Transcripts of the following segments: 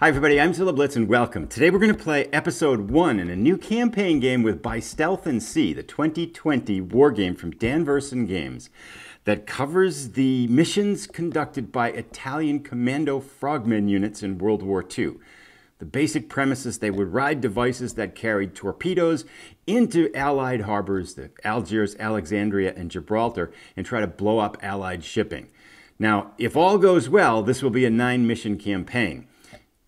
Hi everybody, I'm Zilla Blitz and welcome. Today we're going to play episode 1 in a new campaign game with By Stealth and Sea, the 2020 war game from Dan Verssen Games that covers the missions conducted by Italian commando frogmen units in World War II. The basic premise is they would ride devices that carried torpedoes into Allied harbors, the Algiers, Alexandria, and Gibraltar, and try to blow up Allied shipping. Now, if all goes well, this will be a 9-mission campaign.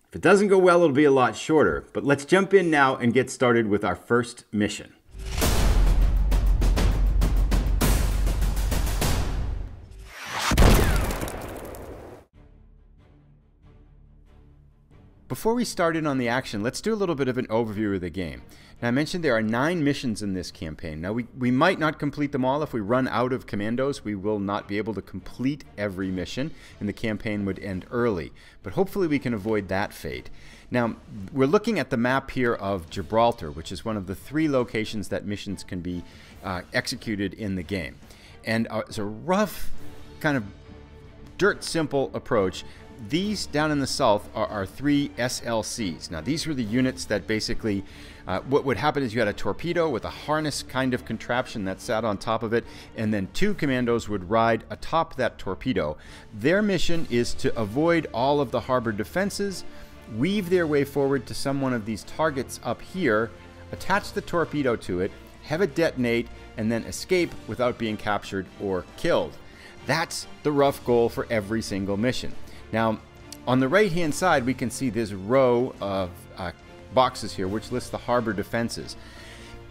If it doesn't go well, it'll be a lot shorter, but let's jump in now and get started with our first mission. Before we start in on the action, let's do a little bit of an overview of the game. Now, I mentioned there are 9 missions in this campaign. Now, we might not complete them all. If we run out of commandos, we will not be able to complete every mission, and the campaign would end early. But hopefully we can avoid that fate. Now, we're looking at the map here of Gibraltar, which is one of the 3 locations that missions can be executed in the game. And it's a rough, kind of dirt simple approach. These down in the south are our 3 SLCs. Now, these were the units that basically, what would happen is you had a torpedo with a harness kind of contraption that sat on top of it, and then 2 commandos would ride atop that torpedo. Their mission is to avoid all of the harbor defenses, weave their way forward to some one of these targets up here, attach the torpedo to it, have it detonate, and then escape without being captured or killed. That's the rough goal for every single mission. Now, on the right-hand side, we can see this row of boxes here, which lists the harbor defenses.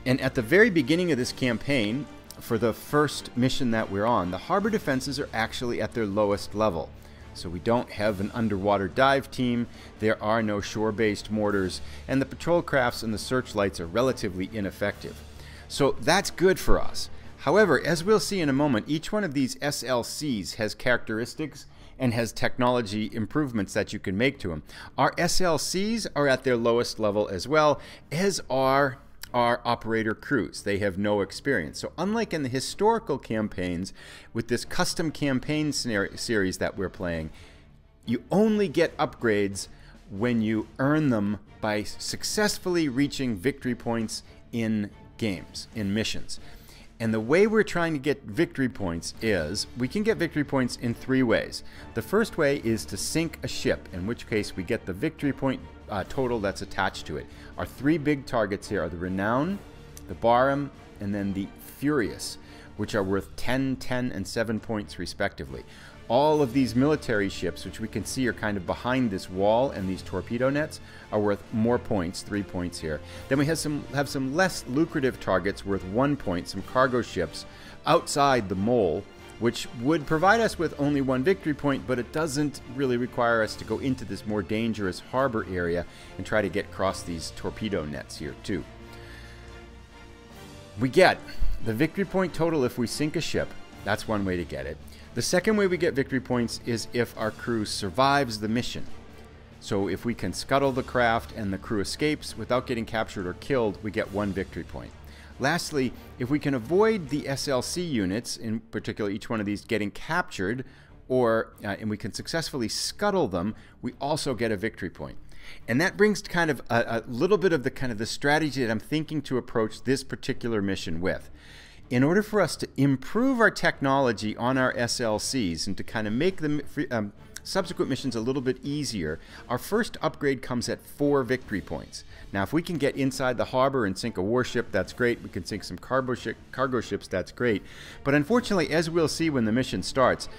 And at the very beginning of this campaign, for the first mission that we're on, the harbor defenses are actually at their lowest level. So we don't have an underwater dive team, there are no shore-based mortars, and the patrol crafts and the searchlights are relatively ineffective. So that's good for us. However, as we'll see in a moment, each one of these SLCs has characteristics and has technology improvements that you can make to them. Our SLCs are at their lowest level as well, as are our operator crews. They have no experience. So unlike in the historical campaigns, with this custom campaign series that we're playing, you only get upgrades when you earn them by successfully reaching victory points in games, in missions. And the way we're trying to get victory points is, we can get victory points in 3 ways. The first way is to sink a ship, in which case we get the victory point total that's attached to it. Our 3 big targets here are the Renown, the Barham, and then the Furious, which are worth 10, 10, and 7 points respectively. All of these military ships, which we can see are kind of behind this wall and these torpedo nets, are worth more points, 3 points here. Then we have some less lucrative targets worth 1 point, some cargo ships outside the mole, which would provide us with only 1 victory point, but it doesn't really require us to go into this more dangerous harbor area and try to get across these torpedo nets here too. We get the victory point total if we sink a ship. That's one way to get it. The second way we get victory points is if our crew survives the mission. So if we can scuttle the craft and the crew escapes without getting captured or killed, we get 1 victory point. Lastly, if we can avoid the SLC units, in particular each one of these, getting captured, or and we can successfully scuttle them, we also get a victory point. And that brings kind of a little bit of the kind of the strategy that I'm thinking to approach this particular mission with. In order for us to improve our technology on our SLCs and to kind of make the subsequent missions a little bit easier, our first upgrade comes at 4 victory points. Now, if we can get inside the harbor and sink a warship, that's great. We can sink some cargo ships, that's great. But unfortunately, as we'll see when the mission starts,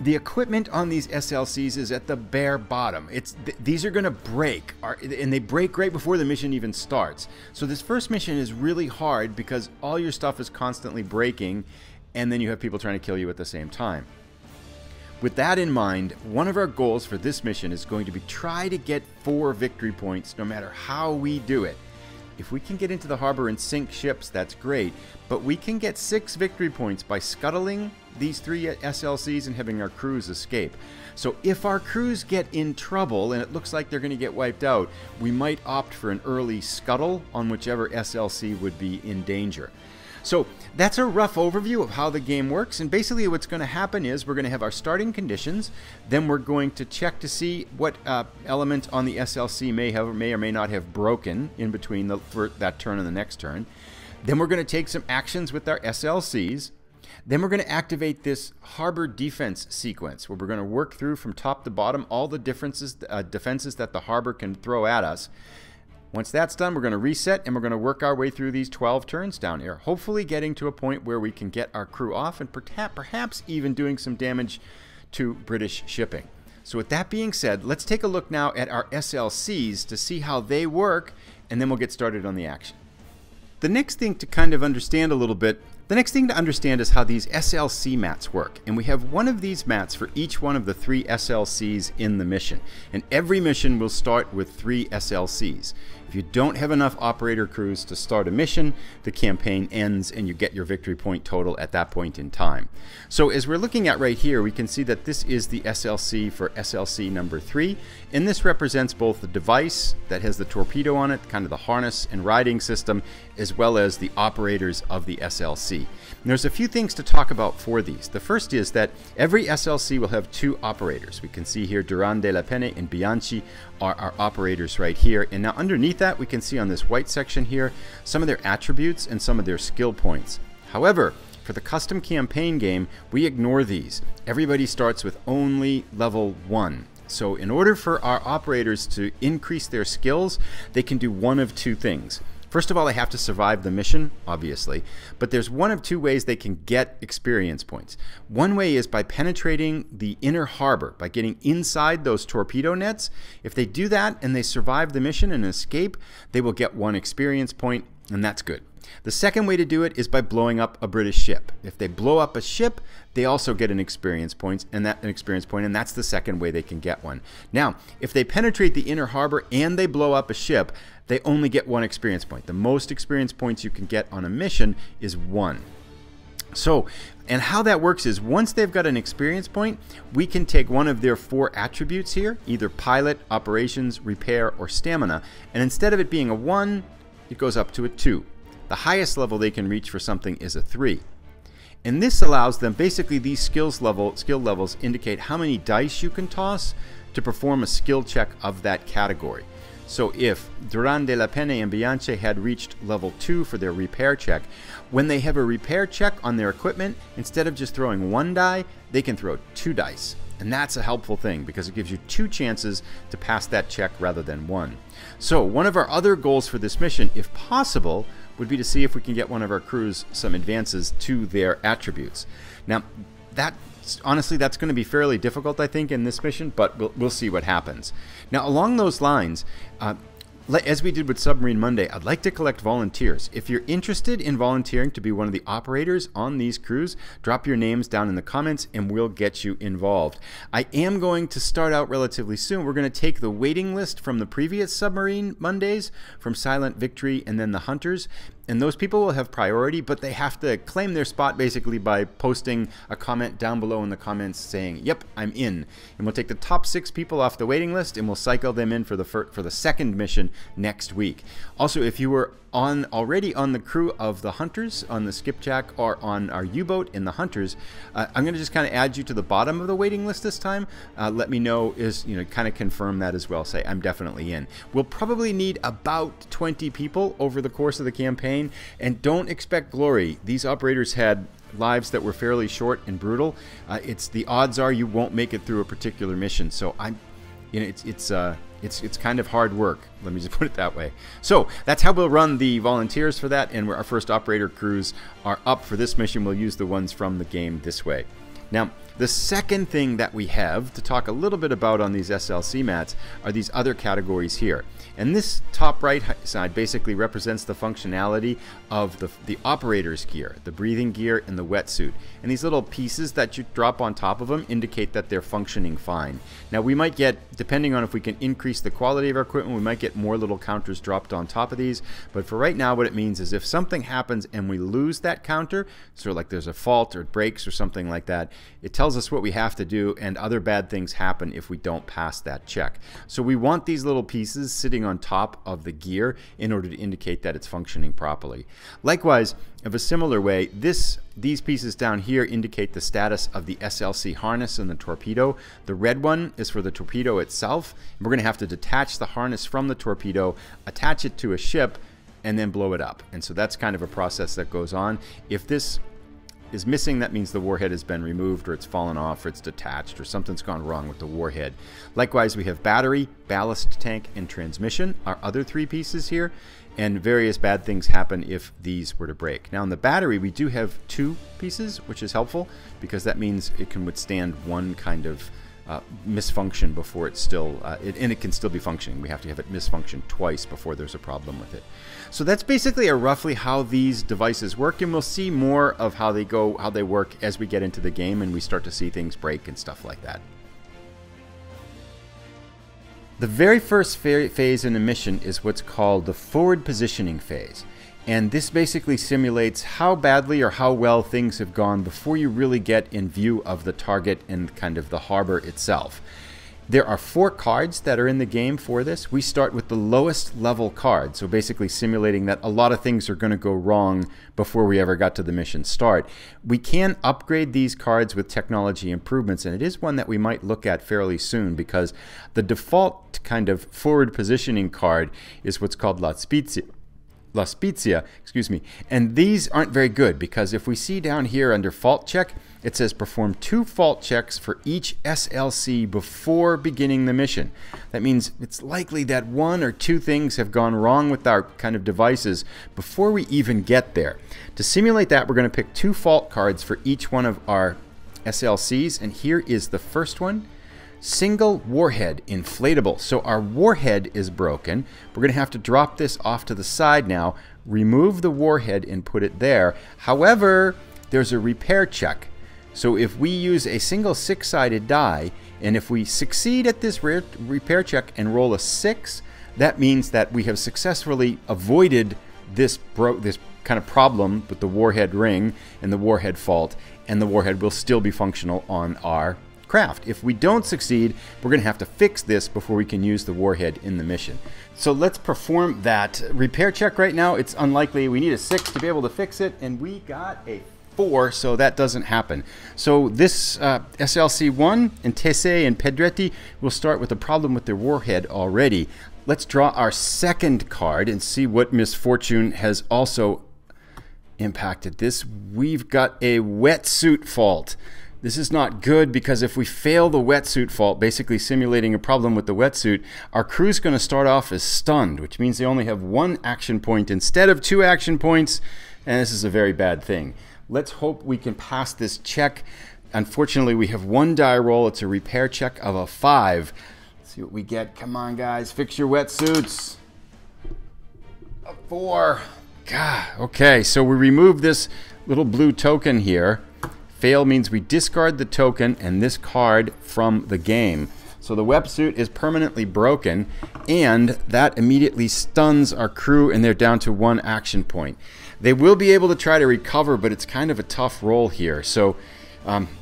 the equipment on these SLCs is at the bare bottom. These are going to break, and they break right before the mission even starts. So this first mission is really hard because all your stuff is constantly breaking, and then you have people trying to kill you at the same time. With that in mind, one of our goals for this mission is going to be try to get 4 victory points no matter how we do it. If we can get into the harbor and sink ships, that's great, but we can get 6 victory points by scuttling these 3 SLCs and having our crews escape. So if our crews get in trouble and it looks like they're going to get wiped out, we might opt for an early scuttle on whichever SLC would be in danger. So that's a rough overview of how the game works, and basically what's going to happen is we're going to have our starting conditions, then we're going to check to see what element on the SLC may or may not have broken in between that turn and the next turn. Then we're going to take some actions with our SLCs. Then we're going to activate this harbor defense sequence where we're going to work through from top to bottom all the defenses that the harbor can throw at us. Once that's done, we're going to reset and we're going to work our way through these 12 turns down here, hopefully getting to a point where we can get our crew off and perhaps even doing some damage to British shipping. So with that being said, let's take a look now at our SLCs to see how they work, and then we'll get started on the action. The next thing to understand is how these SLC mats work, and we have one of these mats for each one of the 3 SLCs in the mission, and every mission will start with 3 SLCs. If you don't have enough operator crews to start a mission, the campaign ends and you get your victory point total at that point in time. So as we're looking at right here, we can see that this is the SLC for SLC number 3, and this represents both the device that has the torpedo on it, kind of the harness and riding system, as well as the operators of the SLC. And there's a few things to talk about for these. The first is that every SLC will have 2 operators. We can see here Durand de la Penne and Bianchi are our operators right here. And now underneath that, we can see on this white section here some of their attributes and some of their skill points. However, for the custom campaign game, we ignore these. Everybody starts with only level 1. So in order for our operators to increase their skills, they can do one of 2 things. First of all, they have to survive the mission, obviously, but there's one of 2 ways they can get experience points. One way is by penetrating the inner harbor, by getting inside those torpedo nets. If they do that and they survive the mission and escape, they will get 1 experience point, and that's good. The second way to do it is by blowing up a British ship. If they blow up a ship, they also get an experience point, and that's the second way they can get 1. Now, if they penetrate the inner harbor and they blow up a ship, they only get 1 experience point. The most experience points you can get on a mission is 1. So, and how that works is once they've got an experience point, we can take one of their 4 attributes here, either pilot, operations, repair, or stamina, and instead of it being a 1, it goes up to a 2. The highest level they can reach for something is a 3. And this allows them, basically these skill levels indicate how many dice you can toss to perform a skill check of that category. So if Durand de la Penne and Bianchi had reached level 2 for their repair check, when they have a repair check on their equipment, instead of just throwing 1 die, they can throw 2 dice. And that's a helpful thing because it gives you 2 chances to pass that check rather than 1. So one of our other goals for this mission, if possible, would be to see if we can get one of our crews some advances to their attributes. Now, that honestly, that's going to be fairly difficult, I think, in this mission, but we'll see what happens. Now, along those lines, as we did with Submarine Monday, I'd like to collect volunteers. If you're interested in volunteering to be one of the operators on these crews, drop your names down in the comments and we'll get you involved. I am going to start out relatively soon. We're going to take the waiting list from the previous Submarine Mondays, from Silent Victory and then the Hunters, and those people will have priority, but they have to claim their spot basically by posting a comment down below in the comments saying, yep, I'm in. And we'll take the top 6 people off the waiting list and we'll cycle them in for the second mission next week. Also, if you were already on the crew of the Hunters, on the Skipjack, or on our U-boat in the Hunters, I'm going to just kind of add you to the bottom of the waiting list this time. Let me know, kind of confirm that as well. Say, I'm definitely in. We'll probably need about 20 people over the course of the campaign, and don't expect glory. These operators had lives that were fairly short and brutal. The odds are you won't make it through a particular mission. So it's kind of hard work, let me just put it that way. So that's how we'll run the volunteers for that, and our first operator crews are up for this mission. We'll use the ones from the game this way. Now, the second thing that we have to talk a little bit about on these SLC mats are these other categories here. And this top right side basically represents the functionality of the operator's gear, the breathing gear and the wetsuit. And these little pieces that you drop on top of them indicate that they're functioning fine. Now we might get, depending on if we can increase the quality of our equipment, we might get more little counters dropped on top of these. But for right now, what it means is if something happens and we lose that counter, sort of like there's a fault or it breaks or something like that, it tells tells us what we have to do, and other bad things happen if we don't pass that check. So we want these little pieces sitting on top of the gear in order to indicate that it's functioning properly. Likewise, of a similar way, these pieces down here indicate the status of the SLC harness and the torpedo. The red one is for the torpedo itself. We're going to have to detach the harness from the torpedo, attach it to a ship, and then blow it up. And so that's kind of a process that goes on. If this is missing, that means the warhead has been removed, or it's fallen off, or it's detached, or something's gone wrong with the warhead. Likewise, we have battery, ballast tank, and transmission, our other three pieces here, and various bad things happen if these were to break. Now in the battery, we do have two pieces, which is helpful, because that means it can withstand one kind of misfunction before it's still, and it can still be functioning. We have to have it misfunction twice before there's a problem with it. So that's basically roughly how these devices work, and we'll see more of how they go, how they work as we get into the game and we start to see things break and stuff like that. The very first phase in a mission is what's called the forward positioning phase. And this basically simulates how badly or how well things have gone before you really get in view of the target and kind of the harbor itself. There are 4 cards that are in the game for this. We start with the lowest level card, so basically simulating that a lot of things are going to go wrong before we ever got to the mission start. We can upgrade these cards with technology improvements, and it is one that we might look at fairly soon, because the default kind of forward positioning card is what's called La Spezia, excuse me, and these aren't very good, because if we see down here under fault check, it says perform 2 fault checks for each SLC before beginning the mission. That means it's likely that 1 or 2 things have gone wrong with our kind of devices before we even get there. To simulate that, we're going to pick 2 fault cards for each one of our SLCs, and here is the first one. Single warhead inflatable. So our warhead is broken. We're going to have to drop this off to the side now, remove the warhead and put it there. However, there's a repair check. So if we use a single 6-sided die, and if we succeed at this repair check and roll a 6, that means that we have successfully avoided this kind of problem with the warhead ring and the warhead fault, and the warhead will still be functional on our craft. If we don't succeed, we're going to have to fix this before we can use the warhead in the mission. So let's perform that repair check right now. It's unlikely. We need a 6 to be able to fix it, and we got a 4, so that doesn't happen. So this SLC-1 and Tesei and Pedretti will start with a problem with their warhead already. Let's draw our second card and see what misfortune has also impacted this. We've got a wetsuit fault. This is not good, because if we fail the wetsuit fault, basically simulating a problem with the wetsuit, our crew's going to start off as stunned, which means they only have 1 action point instead of 2 action points, and this is a very bad thing. Let's hope we can pass this check. Unfortunately, we have 1 die roll. It's a repair check of a 5. Let's see what we get. Come on, guys. Fix your wetsuits. A 4. God. Okay, so we remove this little blue token here. Fail means we discard the token and this card from the game. So the wetsuit is permanently broken, and that immediately stuns our crew, and they're down to 1 action point. They will be able to try to recover, but it's kind of a tough roll here. So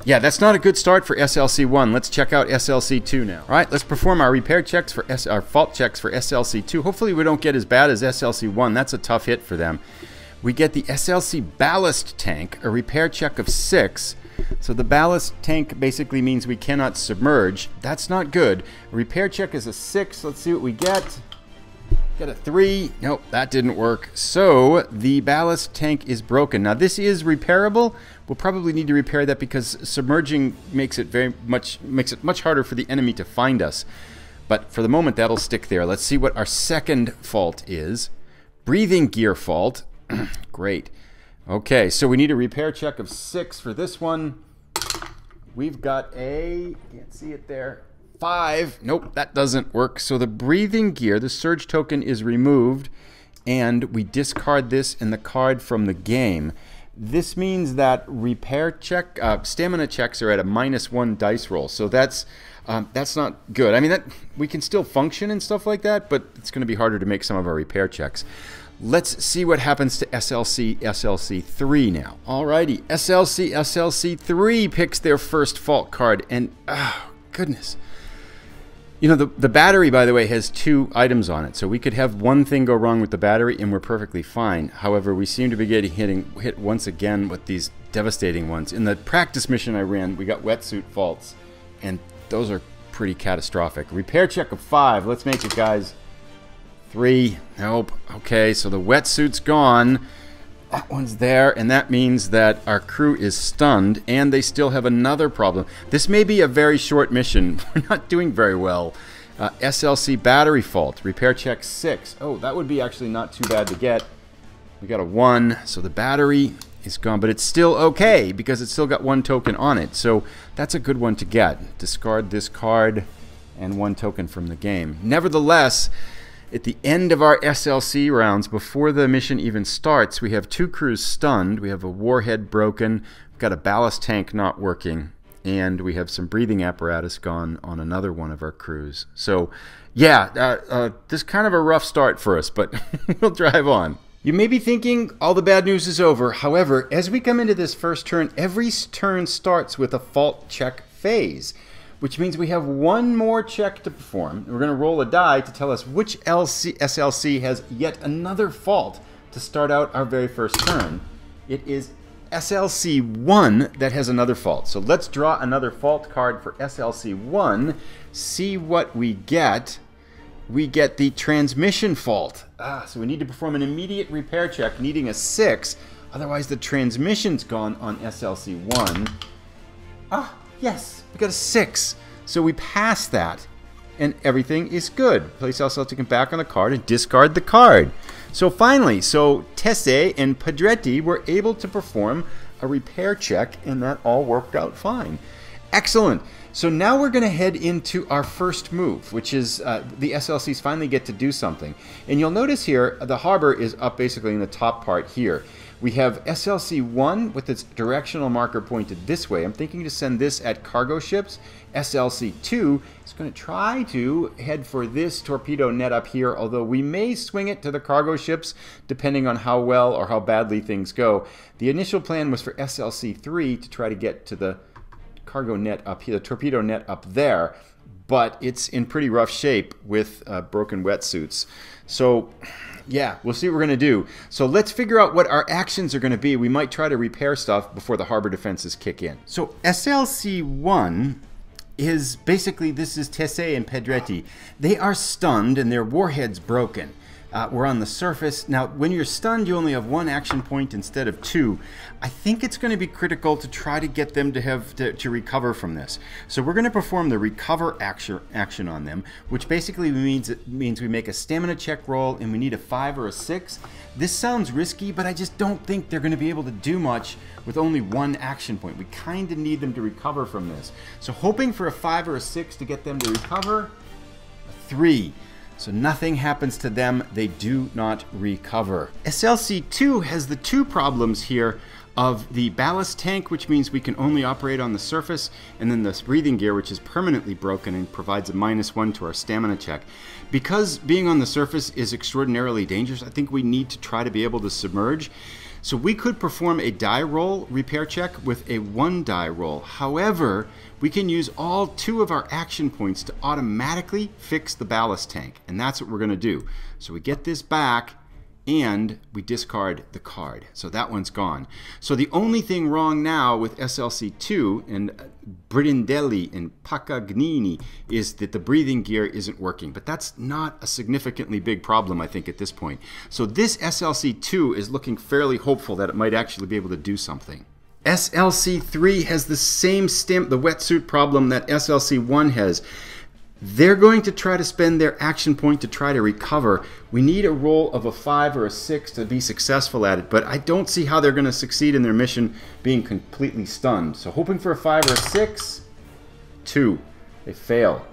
yeah, that's not a good start for SLC-1. Let's check out SLC-2 now. All right, let's perform our repair checks for our fault checks for SLC-2. Hopefully we don't get as bad as SLC-1. That's a tough hit for them. We get the SLC ballast tank, a repair check of 6. So the ballast tank basically means we cannot submerge. That's not good. A repair check is a 6. Let's see what we get. Get a 3. Nope, that didn't work. So the ballast tank is broken. Now this is repairable. We'll probably need to repair that, because submerging makes it much harder for the enemy to find us. But for the moment, that'll stick there. Let's see what our second fault is. Breathing gear fault. Great. Okay, so we need a repair check of 6 for this one. We've got a, can't see it there, 5. Nope, that doesn't work. So the breathing gear, the surge token is removed, and we discard this and the card from the game. This means that repair check, stamina checks are at a -1 dice roll. So that's not good. I mean, we can still function and stuff like that, but it's going to be harder to make some of our repair checks. Let's see what happens to SLC-SLC3 now. Alrighty, SLC-SLC3 picks their first fault card, and oh, goodness. You know, the battery, by the way, has two items on it, so we could have one thing go wrong with the battery, and we're perfectly fine. However, we seem to be getting hit once again with these devastating ones. In the practice mission I ran, we got wetsuit faults, and those are pretty catastrophic. Repair check of 5. Let's make it, guys. 3, nope, okay, so the wetsuit's gone, that one's there, and that means that our crew is stunned, and they still have another problem. This may be a very short mission, we're not doing very well. SLC battery fault, repair check 6, oh, that would be actually not too bad to get. We got a 1, so the battery is gone, but it's still okay, because it's still got 1 token on it, so that's a good one to get. Discard this card, and 1 token from the game. Nevertheless, at the end of our SLC rounds, before the mission even starts, we have 2 crews stunned, we have a warhead broken, we've got a ballast tank not working, and we have some breathing apparatus gone on another one of our crews. So, yeah, this is kind of a rough start for us, but we'll drive on. You may be thinking all the bad news is over. However, as we come into this first turn, every turn starts with a fault check phase, which means we have 1 more check to perform. We're going to roll a die to tell us which SLC has yet another fault to start out our very first turn. It is SLC1 that has another fault. So let's draw another fault card for SLC1, see what we get. We get the transmission fault. So we need to perform an immediate repair check, needing a 6. Otherwise, the transmission's gone on SLC1. Yes, we got a 6, so we pass that, and everything is good. Place SLC back on the card and discard the card. So finally, Tesei and Pedretti were able to perform a repair check, and that all worked out fine. Excellent. So now we're going to head into our first move, which is the SLCs finally get to do something. And you'll notice here, the harbor is up basically in the top part here. We have SLC1 with its directional marker pointed this way. I'm thinking to send this at cargo ships. SLC2 is going to try to head for this torpedo net up here, although we may swing it to the cargo ships depending on how well or how badly things go. The initial plan was for SLC3 to try to get to the cargo net up here, the torpedo net up there, but it's in pretty rough shape with broken wetsuits. So, yeah, we'll see what we're going to do. So let's figure out what our actions are going to be. We might try to repair stuff before the harbor defenses kick in. So SLC1 is basically, this is Tesei and Pedretti. They are stunned and their warhead's broken. We're on the surface. Now, when you're stunned, you only have 1 action point instead of 2. I think it's going to be critical to try to get them to recover from this. So we're going to perform the recover action on them, which basically means we make a stamina check roll, and we need a 5 or a 6. This sounds risky, but I just don't think they're going to be able to do much with only 1 action point. We kind of need them to recover from this. So hoping for a 5 or a 6 to get them to recover, a 3. So nothing happens to them, they do not recover. SLC2 has the 2 problems here of the ballast tank, which means we can only operate on the surface, and then this breathing gear, which is permanently broken and provides a -1 to our stamina check. Because being on the surface is extraordinarily dangerous, I think we need to try to be able to submerge. So we could perform a die roll repair check with a 1 die roll. However, we can use all 2 of our action points to automatically fix the ballast tank, and that's what we're going to do. So we get this back, and we discard the card. So that one's gone. So the only thing wrong now with SLC2 and Birindelli and Paccagnini is that the breathing gear isn't working, but that's not a significantly big problem, I think, at this point. So this SLC2 is looking fairly hopeful that it might actually be able to do something. SLC3 has the same the wetsuit problem that SLC1 has. They're going to try to spend their action point to try to recover. We need a roll of a 5 or a 6 to be successful at it, but I don't see how they're going to succeed in their mission being completely stunned. So hoping for a 5 or a 6, 2. They fail.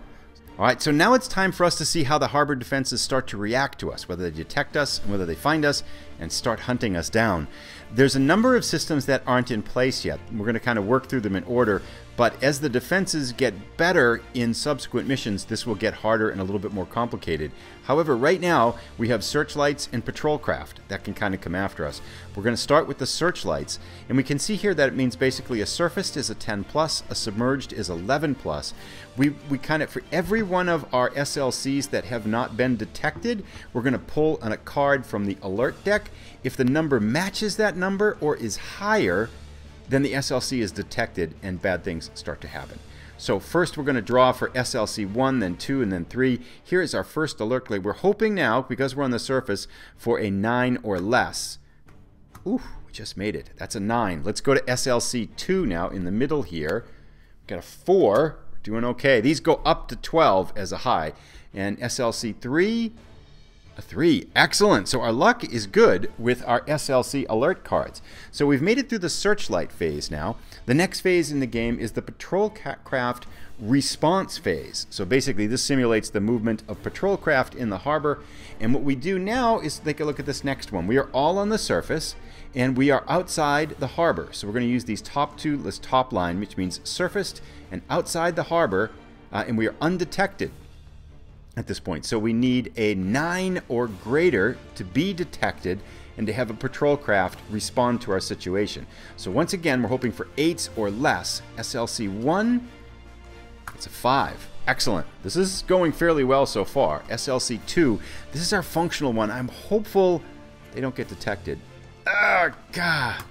All right, so now it's time for us to see how the harbor defenses start to react to us, whether they detect us, whether they find us, and start hunting us down. There's a number of systems that aren't in place yet. We're going to kind of work through them in order, But as the defenses get better in subsequent missions, this will get harder and a little bit more complicated. However, right now, we have searchlights and patrol craft that can kind of come after us. We're going to start with the searchlights, and we can see here that it means basically a surfaced is a 10+, a submerged is 11+. We kind of, for every one of our SLCs that have not been detected, we're going to pull on a card from the alert deck. If the number matches that number or is higher, then the SLC is detected and bad things start to happen. So first we're going to draw for SLC 1, then 2, and then 3. Here is our first alert glade. We're hoping now, because we're on the surface, for a 9 or less. Ooh, we just made it. That's a 9. Let's go to SLC 2 now in the middle here. We've got a 4. We're doing okay. These go up to 12 as a high. And SLC 3, a 3. Excellent. So our luck is good with our SLC alert cards. So we've made it through the searchlight phase now. The next phase in the game is the patrol craft response phase. So basically this simulates the movement of patrol craft in the harbor. And what we do now is take a look at this next one. We are all on the surface and we are outside the harbor. So we're going to use these top two, this top line, which means surfaced and outside the harbor, and we are undetected at this point. So we need a 9 or greater to be detected and to have a patrol craft respond to our situation. So once again, we're hoping for 8s or less. SLC 1, it's a 5. Excellent. This is going fairly well so far. SLC 2, this is our functional one. I'm hopeful they don't get detected. Ah, God.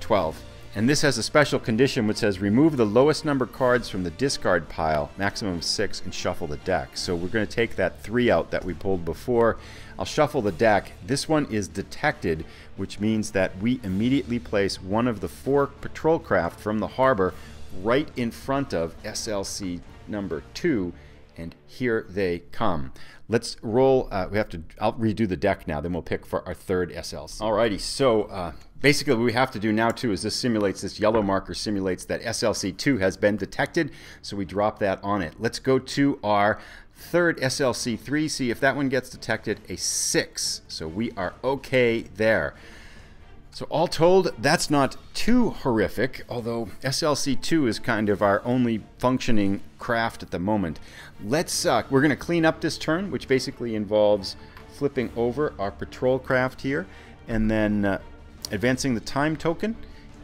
12. And this has a special condition which says remove the lowest number cards from the discard pile, maximum of 6, and shuffle the deck. So we're going to take that 3 out that we pulled before. I'll shuffle the deck. This one is detected, which means that we immediately place one of the 4 patrol craft from the harbor right in front of SLC number 2, and here they come. Let's roll. I'll redo the deck now, then we'll pick for our third SLC. Alrighty, so basically what we have to do now too is this yellow marker simulates that SLC 2 has been detected, so we drop that on it. Let's go to our third SLC 3, see if that one gets detected, a 6. So we are okay there. So all told, that's not too horrific, although SLC 2 is kind of our only functioning craft at the moment. We're going to clean up this turn, which basically involves flipping over our patrol craft here, and then advancing the time token,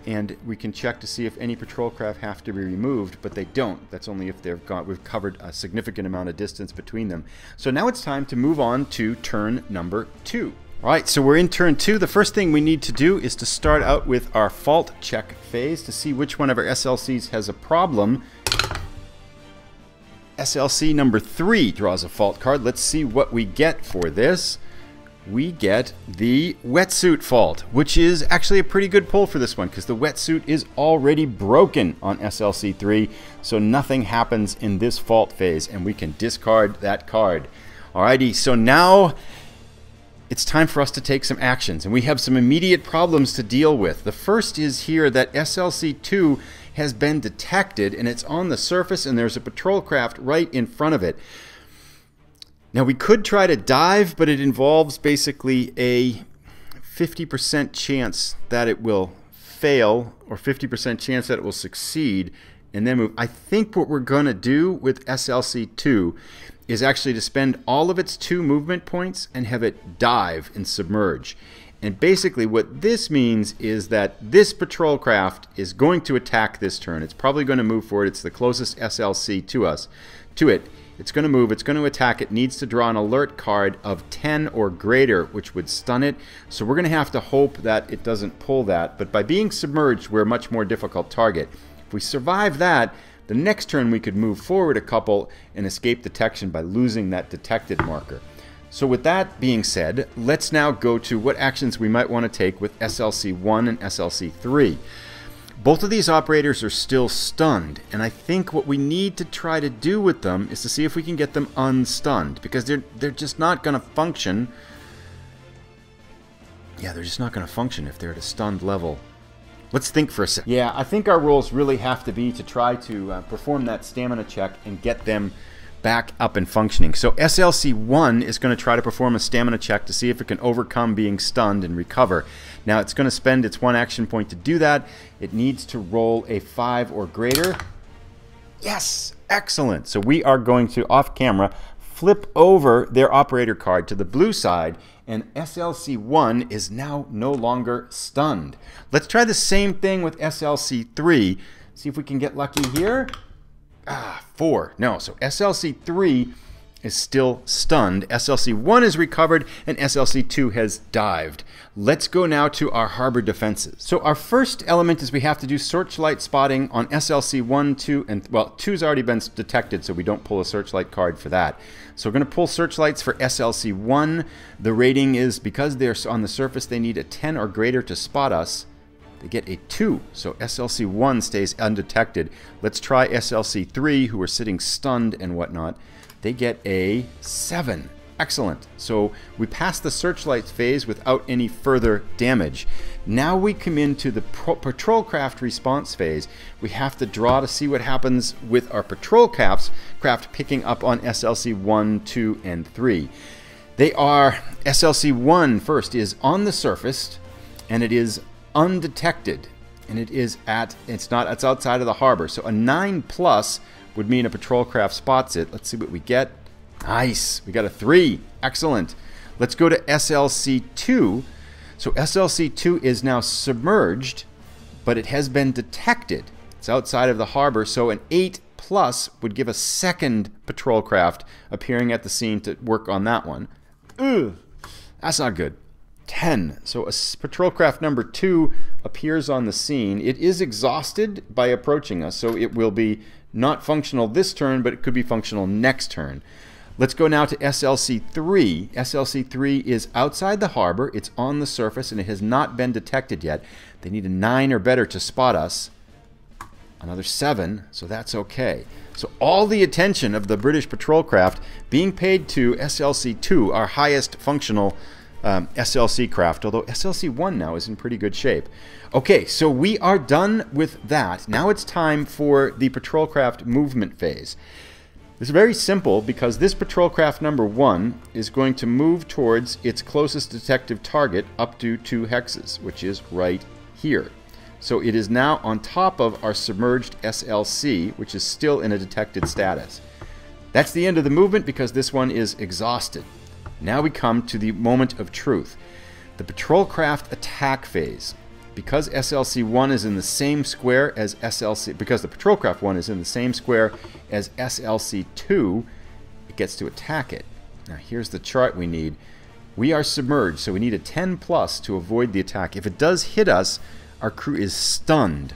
and we can check to see if any patrol craft have to be removed, but they don't. That's only if we've covered a significant amount of distance between them. So now it's time to move on to turn number 2. All right, so we're in turn 2. The first thing we need to do is to start out with our fault check phase to see which one of our SLCs has a problem. SLC number 3 draws a fault card. Let's see what we get for this. We get the wetsuit fault, which is actually a pretty good pull for this one because the wetsuit is already broken on SLC 3, so nothing happens in this fault phase, and we can discard that card. Alrighty, so now it's time for us to take some actions, and we have some immediate problems to deal with. The first is here that SLC 2 has been detected, and it's on the surface, and there's a patrol craft right in front of it. Now, we could try to dive, but it involves basically a 50% chance that it will fail or 50% chance that it will succeed and then move. I think what we're going to do with SLC 2 is actually to spend all of its 2 movement points and have it dive and submerge. And basically what this means is that this patrol craft is going to attack this turn. It's probably going to move forward. It's the closest SLC to it. It's going to move, it's going to attack, it needs to draw an alert card of 10 or greater, which would stun it. So we're going to have to hope that it doesn't pull that, but by being submerged, we're a much more difficult target. If we survive that, the next turn we could move forward a couple and escape detection by losing that detected marker. So with that being said, let's now go to what actions we might want to take with SLC 1 and SLC 3. Both of these operators are still stunned, and I think what we need to try to do with them is to see if we can get them unstunned, because they're just not going to function. Yeah, they're just not going to function if they're at a stunned level. Let's think for a second. Yeah, I think our roles really have to be to try to perform that stamina check and get them back up and functioning. So SLC1 is going to try to perform a stamina check to see if it can overcome being stunned and recover. Now it's going to spend its one action point to do that. It needs to roll a 5 or greater. Yes! Excellent! So we are going to, off camera, flip over their operator card to the blue side, and SLC1 is now no longer stunned. Let's try the same thing with SLC3. See if we can get lucky here. Ah, 4. No, so SLC3 is still stunned. SLC1 is recovered, and SLC2 has dived. Let's go now to our harbor defenses. So our first element is we have to do searchlight spotting on SLC1, 2, and, well, 2's already been detected, so we don't pull a searchlight card for that. So we're going to pull searchlights for SLC1. The rating is, because they're on the surface, they need a 10 or greater to spot us. They get a 2, so SLC1 stays undetected. Let's try SLC3, who are sitting stunned and whatnot. They get a 7. Excellent. So we pass the searchlight phase without any further damage. Now we come into the patrol craft response phase. We have to draw to see what happens with our patrol craft picking up on SLC1, 2, and 3. They are, SLC1 first is on the surface, and it is undetected, and it is at, it's outside of the harbor. So a 9+ would mean a patrol craft spots it. Let's see what we get. Nice, we got a 3, excellent. Let's go to SLC2. So SLC2 is now submerged, but it has been detected. It's outside of the harbor, so an 8+ would give a second patrol craft appearing at the scene to work on that one. Ugh, that's not good. 10. So a patrol craft number 2 appears on the scene. It is exhausted by approaching us, so it will be not functional this turn, but it could be functional next turn. Let's go now to SLC3. SLC3 is outside the harbor. It's on the surface, and it has not been detected yet. They need a 9 or better to spot us. Another 7, so that's okay. So all the attention of the British patrol craft being paid to SLC2, our highest functional SLC craft, although SLC1 now is in pretty good shape. Okay, so we are done with that. Now it's time for the patrol craft movement phase. It's very simple because this patrol craft number 1 is going to move towards its closest detective target up to 2 hexes, which is right here. So it is now on top of our submerged SLC, which is still in a detected status. That's the end of the movement because this one is exhausted. Now we come to the moment of truth, the patrol craft attack phase. Because SLC1 is in the same square as SLC2, it gets to attack it. Now here's the chart we need. We are submerged, so we need a 10+ to avoid the attack. If it does hit us, our crew is stunned,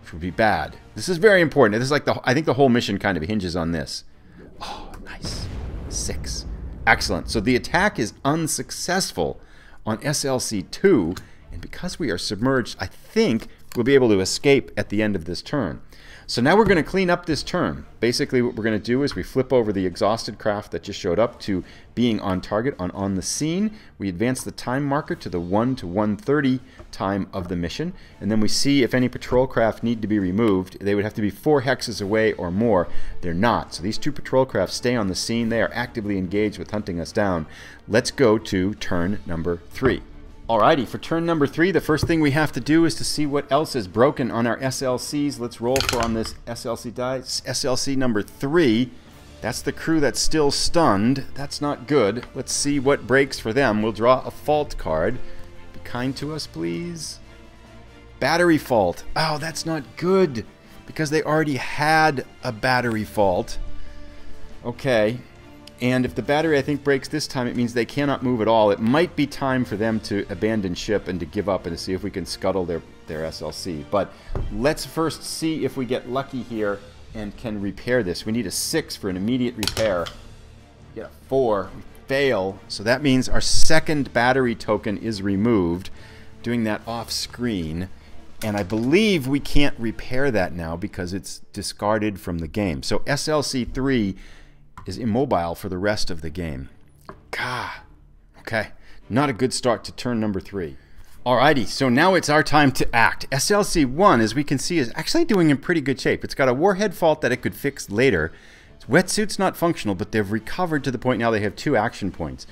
which would be bad. This is very important. This is like I think the whole mission kind of hinges on this. Oh, nice. 6. Excellent. So the attack is unsuccessful on SLC2, and because we are submerged, I think we'll be able to escape at the end of this turn. So now we're going to clean up this turn. Basically what we're going to do is we flip over the exhausted craft that just showed up to being on target, on the scene. We advance the time marker to the 1 to 1:30 time of the mission, and then we see if any patrol craft need to be removed. They would have to be 4 hexes away or more. They're not. So these 2 patrol craft stay on the scene. They are actively engaged with hunting us down. Let's go to turn number 3. Alrighty, for turn number 3, the first thing we have to do is to see what else is broken on our SLCs. Let's roll for on this SLC dice. SLC number 3, that's the crew that's still stunned. That's not good. Let's see what breaks for them. We'll draw a fault card. Be kind to us, please. Battery fault. Oh, that's not good because they already had a battery fault. Okay. And if the battery, I think, breaks this time, it means they cannot move at all. It might be time for them to abandon ship and to give up and to see if we can scuttle their SLC. But let's first see if we get lucky here and can repair this. We need a 6 for an immediate repair. Get a 4. We fail. So that means our second battery token is removed. Doing that off screen. And I believe we can't repair that now because it's discarded from the game. So SLC 3 is immobile for the rest of the game. Gah. Okay. Not a good start to turn number 3. Alrighty, so now it's our time to act. SLC1, as we can see, is actually doing in pretty good shape. It's got a warhead fault that it could fix later. Wetsuit's not functional, but they've recovered to the point now they have 2 action points.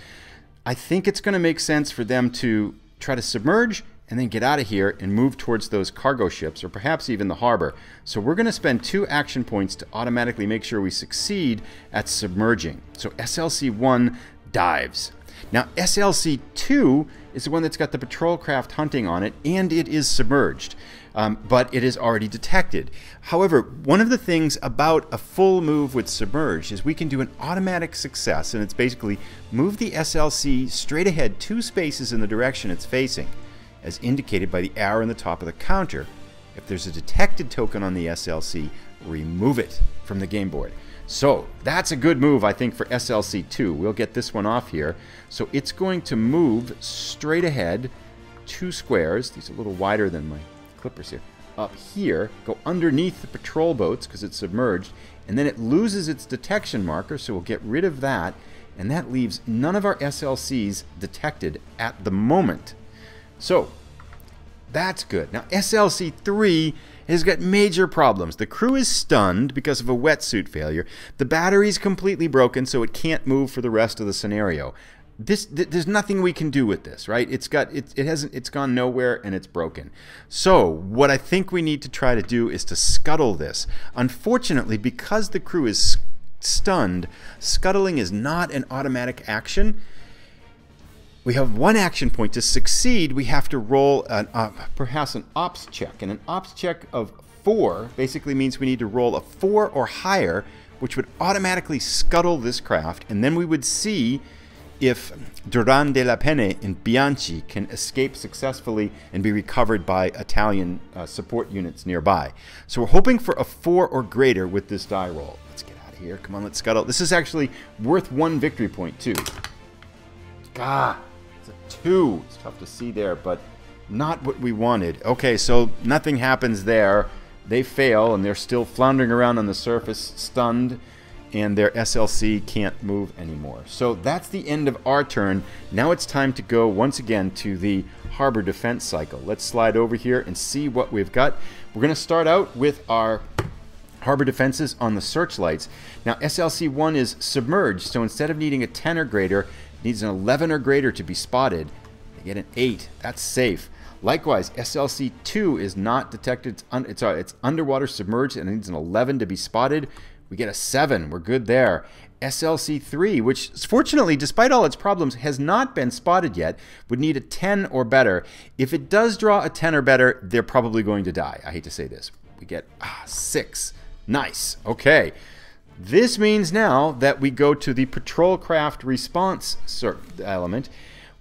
I think it's going to make sense for them to try to submerge and then get out of here and move towards those cargo ships, or perhaps even the harbor. So we're going to spend 2 action points to automatically make sure we succeed at submerging. So SLC-1 dives. Now SLC-2 is the one that's got the patrol craft hunting on it, and it is submerged, but it is already detected. However, one of the things about a full move with submerged is we can do an automatic success, and it's basically move the SLC straight ahead 2 spaces in the direction it's facing, as indicated by the arrow in the top of the counter. If there's a detected token on the SLC, remove it from the game board. So that's a good move, I think, for SLC2. We'll get this one off here. So it's going to move straight ahead 2 squares. These are a little wider than my clippers here. Up here, go underneath the patrol boats because it's submerged, and then it loses its detection marker, so we'll get rid of that, and that leaves none of our SLCs detected at the moment. So that's good. Now SLC3 has got major problems. The crew is stunned because of a wetsuit failure. The battery's completely broken, so it can't move for the rest of the scenario. There's nothing we can do with this, right? It's gone nowhere, and it's broken. So what I think we need to try to do is to scuttle this. Unfortunately, because the crew is stunned, scuttling is not an automatic action. We have 1 action point. To succeed, we have to roll perhaps an ops check. And an ops check of 4 basically means we need to roll a 4 or higher, which would automatically scuttle this craft. And then we would see if Durand de la Penne and Bianchi can escape successfully and be recovered by Italian support units nearby. So we're hoping for a 4 or greater with this die roll. Let's get out of here. Come on, let's scuttle. This is actually worth 1 victory point, too. Gah! A 2. It's tough to see there, but not what we wanted. Okay, so nothing happens there. They fail, and they're still floundering around on the surface, stunned, and their SLC can't move anymore. So that's the end of our turn. Now it's time to go once again to the harbor defense cycle. Let's slide over here and see what we've got. We're going to start out with our harbor defenses on the searchlights. Now SLC-1 is submerged, so instead of needing a 10 or greater, needs an 11 or greater to be spotted. They get an 8. That's safe. Likewise, SLC-2 is not detected. It's underwater submerged, and it needs an 11 to be spotted. We get a 7. We're good there. SLC-3, which fortunately, despite all its problems, has not been spotted yet, would need a 10 or better. If it does draw a 10 or better, they're probably going to die. I hate to say this. We get 6. Nice. Okay. This means now that we go to the patrol craft response element.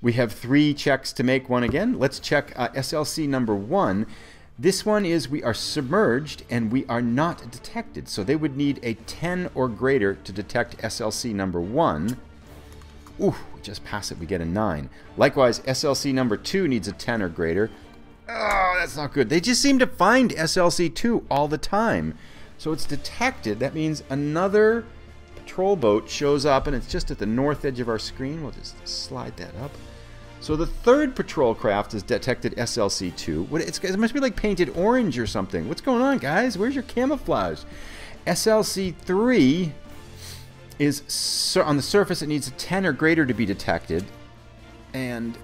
We have 3 checks to make. One again. Let's check SLC number 1. This one is we are submerged and we are not detected. So they would need a 10 or greater to detect SLC number 1. Ooh, we just pass it. We get a 9. Likewise, SLC number 2 needs a 10 or greater. Oh, that's not good. They just seem to find SLC 2 all the time. So it's detected. That means another patrol boat shows up, and it's just at the north edge of our screen. We'll just slide that up. So the 3rd patrol craft is detected SLC-2. It must be like painted orange or something. What's going on, guys? Where's your camouflage? SLC-3 is on the surface. It needs a 10 or greater to be detected. And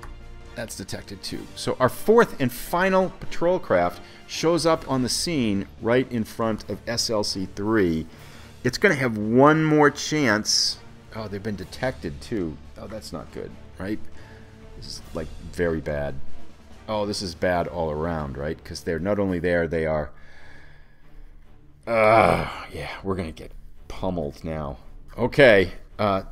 that's detected too. So our 4th and final patrol craft shows up on the scene right in front of SLC-3. It's going to have 1 more chance. Oh, they've been detected too. Oh, that's not good, right? This is like very bad. Oh, this is bad all around, right? Because they're not only there, they are... yeah, we're going to get pummeled now. Okay.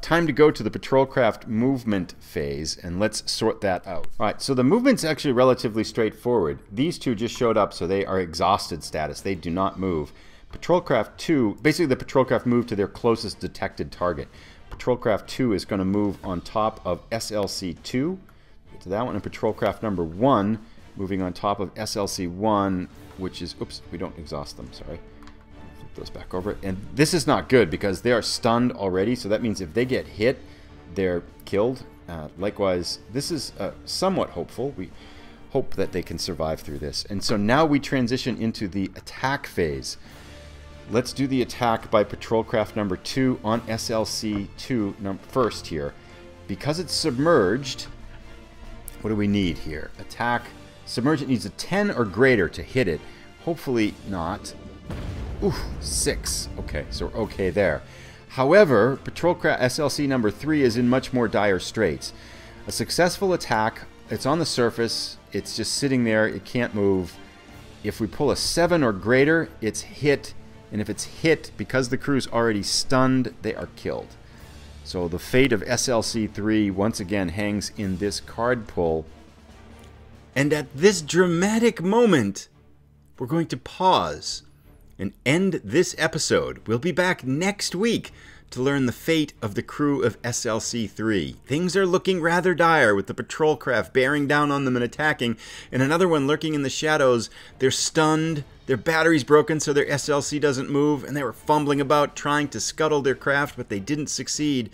Time to go to the patrol craft movement phase, and let's sort that out. All right, so the movement's actually relatively straightforward. These 2 just showed up, so they are exhausted status. They do not move. Patrol craft 2, basically the patrol craft moved to their closest detected target. Patrol craft 2 is going to move on top of SLC-2. Get to that one. And patrol craft number 1 moving on top of SLC-1, which is, oops, we don't exhaust them, sorry. Those back over, and this is not good because they are stunned already, so that means if they get hit, they're killed. Likewise, this is somewhat hopeful. We hope that they can survive through this. And so now we transition into the attack phase. Let's do the attack by patrol craft number 2 on SLC 2 first here. Because it's submerged, what do we need here? Attack. Submergent needs a 10 or greater to hit it. Hopefully not. Oof, 6. Okay, so we're okay there. However, patrol craft SLC number 3 is in much more dire straits. A successful attack, it's on the surface, it's just sitting there, it can't move. If we pull a 7 or greater, it's hit, and if it's hit, because the crew's already stunned, they are killed. So the fate of SLC 3 once again hangs in this card pull. And at this dramatic moment, we're going to pause and end this episode. We'll be back next week to learn the fate of the crew of SLC 3. Things are looking rather dire with the patrol craft bearing down on them and attacking, and another one lurking in the shadows. They're stunned, their battery's broken so their SLC doesn't move, and they were fumbling about trying to scuttle their craft, but they didn't succeed.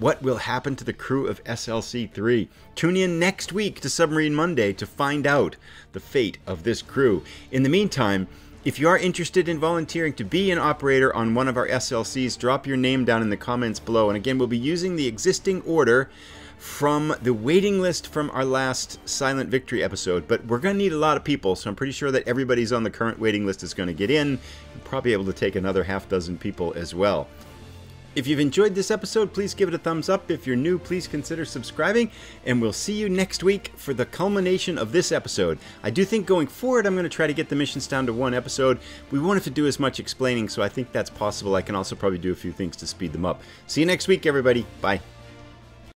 What will happen to the crew of SLC 3? Tune in next week to Submarine Monday to find out the fate of this crew. In the meantime, if you are interested in volunteering to be an operator on one of our SLCs, drop your name down in the comments below. And again, we'll be using the existing order from the waiting list from our last Silent Victory episode. But we're going to need a lot of people, so I'm pretty sure that everybody's on the current waiting list is going to get in. We'll probably be able to take another half dozen people as well. If you've enjoyed this episode, please give it a thumbs up. If you're new, please consider subscribing, and we'll see you next week for the culmination of this episode. I do think going forward, I'm going to try to get the missions down to one episode. We won't have to do as much explaining, so I think that's possible. I can also probably do a few things to speed them up. See you next week, everybody. Bye.